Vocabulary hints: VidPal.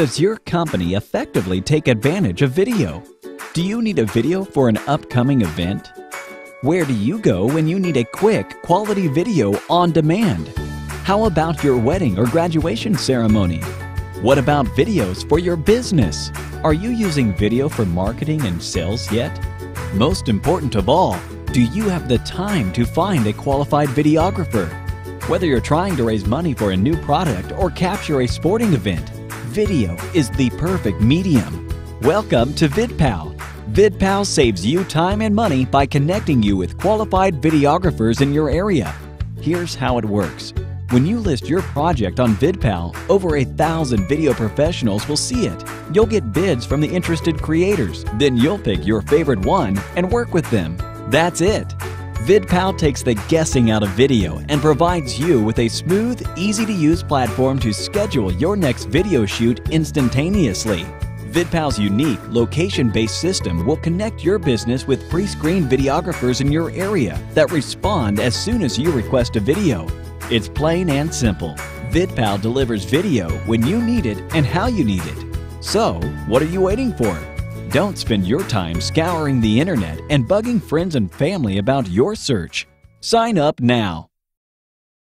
Does your company effectively take advantage of video? Do you need a video for an upcoming event? Where do you go when you need a quick, quality video on demand? How about your wedding or graduation ceremony? What about videos for your business? Are you using video for marketing and sales yet? Most important of all, do you have the time to find a qualified videographer? Whether you're trying to raise money for a new product or capture a sporting event, video is the perfect medium. Welcome to VidPal. VidPal saves you time and money by connecting you with qualified videographers in your area. Here's how it works. When you list your project on VidPal, over 1,000 video professionals will see it. You'll get bids from the interested creators, then you'll pick your favorite one and work with them. That's it. VidPal takes the guessing out of video and provides you with a smooth, easy-to-use platform to schedule your next video shoot instantaneously. VidPal's unique, location-based system will connect your business with pre-screened videographers in your area that respond as soon as you request a video. It's plain and simple. VidPal delivers video when you need it and how you need it. So, what are you waiting for? Don't spend your time scouring the internet and bugging friends and family about your search. Sign up now.